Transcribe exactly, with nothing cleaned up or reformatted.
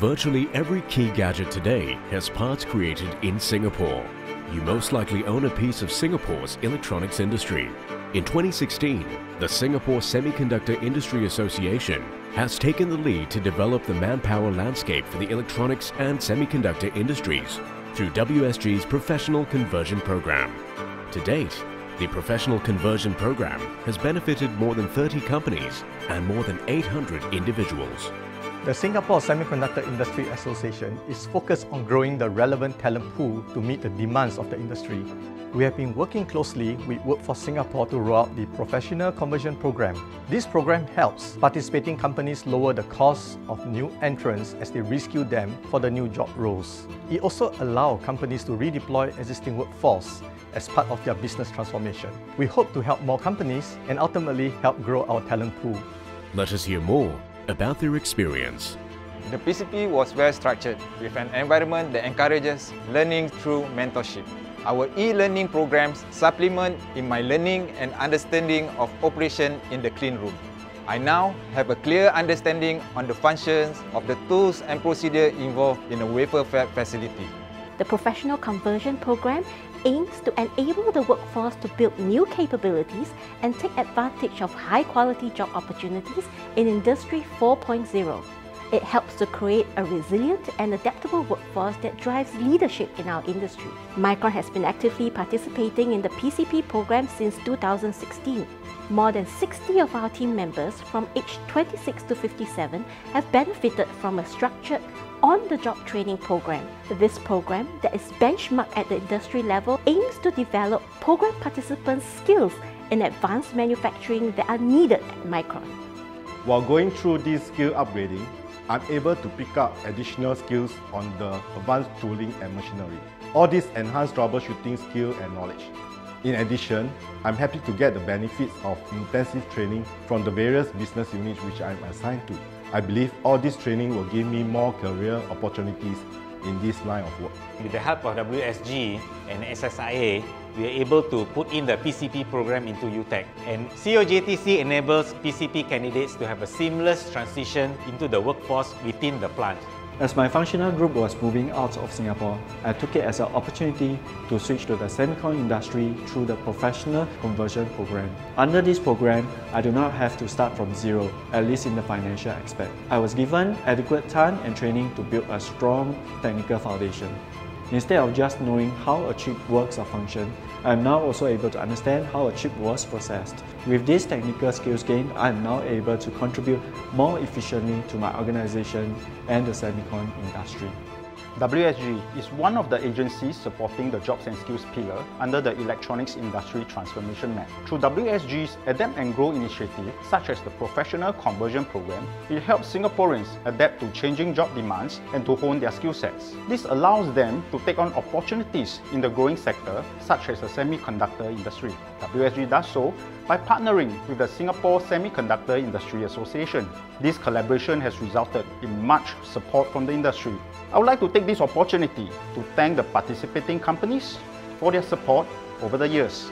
Virtually every key gadget today has parts created in Singapore. You most likely own a piece of Singapore's electronics industry. In twenty sixteen, the Singapore Semiconductor Industry Association has taken the lead to develop the manpower landscape for the electronics and semiconductor industries through W S G's Professional Conversion Program. To date, the Professional Conversion Program has benefited more than thirty companies and more than eight hundred individuals. The Singapore Semiconductor Industry Association is focused on growing the relevant talent pool to meet the demands of the industry. We have been working closely with Workforce Singapore to roll out the Professional Conversion Program. This program helps participating companies lower the cost of new entrants as they reskill them for the new job roles. It also allows companies to redeploy existing workforce as part of their business transformation. We hope to help more companies and ultimately help grow our talent pool. Let us hear more about their experience. The P C P was well structured with an environment that encourages learning through mentorship. Our e-learning programs supplement in my learning and understanding of operation in the clean room. I now have a clear understanding on the functions of the tools and procedure involved in a wafer fab facility. The Professional Conversion Program aims to enable the workforce to build new capabilities and take advantage of high-quality job opportunities in Industry four point oh. It helps to create a resilient and adaptable workforce that drives leadership in our industry. Micron has been actively participating in the P C P program since two thousand sixteen. More than sixty of our team members from age twenty-six to fifty-seven have benefited from a structured on-the-job training program. This program, that is benchmarked at the industry level, aims to develop program participants' skills in advanced manufacturing that are needed at Micron. While going through this skill upgrading, I'm able to pick up additional skills on the advanced tooling and machinery. All this enhanced troubleshooting skill and knowledge. In addition, I'm happy to get the benefits of intensive training from the various business units which I'm assigned to. I believe all this training will give me more career opportunities in this line of work. With the help of W S G and S S I A, we are able to put in the P C P program into U-Tech. And C O J T C enables P C P candidates to have a seamless transition into the workforce within the plant. As my functional group was moving out of Singapore, I took it as an opportunity to switch to the semicon industry through the Professional Conversion Program. Under this program, I do not have to start from zero, at least in the financial aspect. I was given adequate time and training to build a strong technical foundation. Instead of just knowing how a chip works or functions, I am now also able to understand how a chip was processed. With these technical skills gained, I am now able to contribute more efficiently to my organization and the semicon industry. W S G is one of the agencies supporting the Jobs and Skills pillar under the Electronics Industry Transformation Map. Through W S G's Adapt and Grow initiative, such as the Professional Conversion Program, it helps Singaporeans adapt to changing job demands and to hone their skill sets. This allows them to take on opportunities in the growing sector, such as the semiconductor industry. W S G does so by partnering with the Singapore Semiconductor Industry Association. This collaboration has resulted in much support from the industry. I would like to take this opportunity to thank the participating companies for their support over the years.